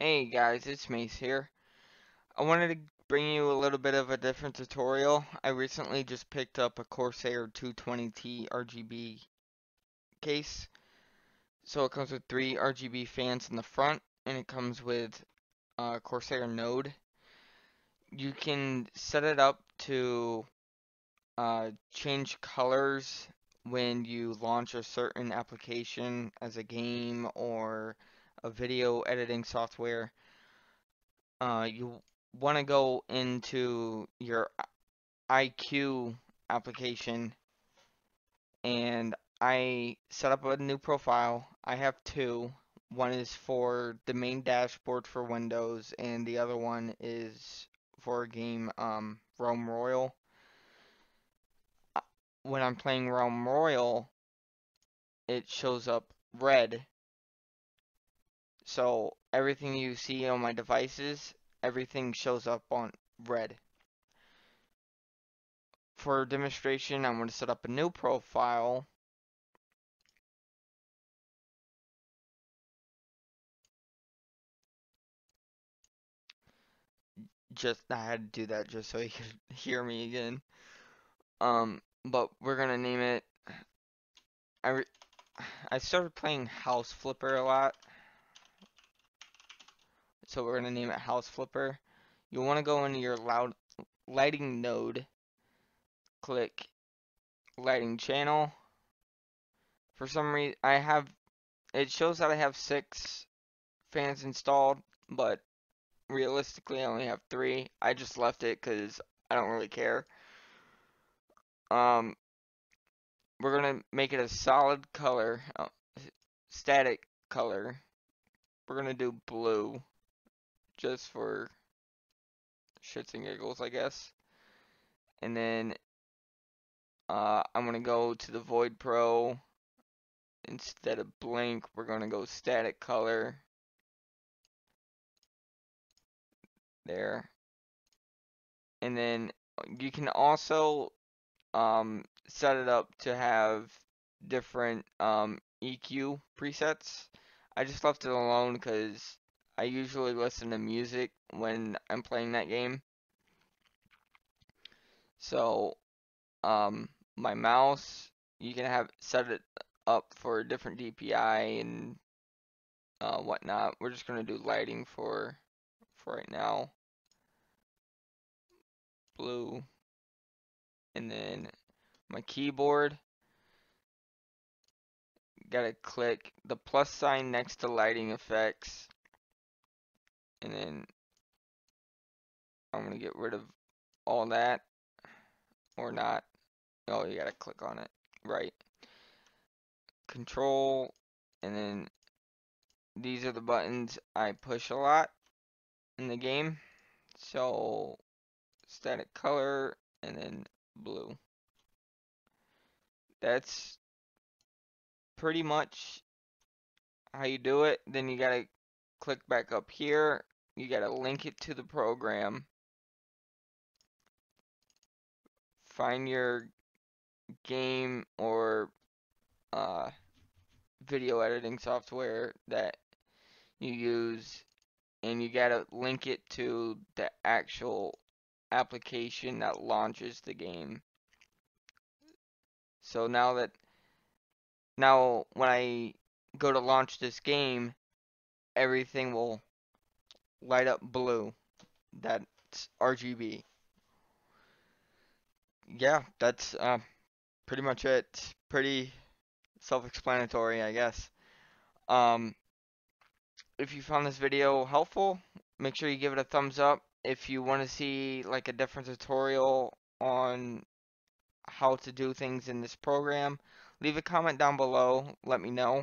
Hey guys, it's Mace here. I wanted to bring you a little bit of a different tutorial. I recently just picked up a Corsair 220T RGB case. So it comes with 3 RGB fans in the front, and it comes with Corsair Node. You can set it up to change colors when you launch a certain application as a game or a video editing software. You want to go into your IQ application, and I set up a new profile. I have 2. One is for the main dashboard for Windows, and the other one is for a game, Realm Royale. When I'm playing Realm Royale, it shows up red. So everything you see on my devices, everything shows up on red. For demonstration, I'm going to set up a new profile. I had to do that just so you could hear me again. But we're going to name it. I started playing House Flipper a lot, so we're going to name it House Flipper. You'll want to go into your Lighting Node. Click Lighting Channel. For some reason, it shows that I have 6 fans installed, but realistically I only have 3. I just left it because I don't really care. We're going to make it a solid color, static color. We're going to do blue, just for shits and giggles, I guess. And then I'm going to go to the Void Pro. Instead of blank, we're going to go static color. There. And then you can also set it up to have different EQ presets. I just left it alone because I usually listen to music when I'm playing that game. So, my mouse, you can set it up for a different DPI and whatnot. We're just gonna do lighting for right now. Blue. And then my keyboard, gotta click the plus sign next to lighting effects. And then I'm going to get rid of all that, or not. Oh, you got to click on it. Right. Control. And then these are the buttons I push a lot in the game. So static color and then blue. That's pretty much how you do it. Then you got to click back up here. You gotta link it to the program. Find your game or video editing software that you use, and you gotta link it to the actual application that launches the game. So now when I go to launch this game, everything will light up blue. That's RGB. Yeah, that's pretty much it. Pretty self-explanatory, I guess. If you found this video helpful, make sure you give it a thumbs up. If you want to see like a different tutorial on how to do things in this program, leave a comment down below. Let me know.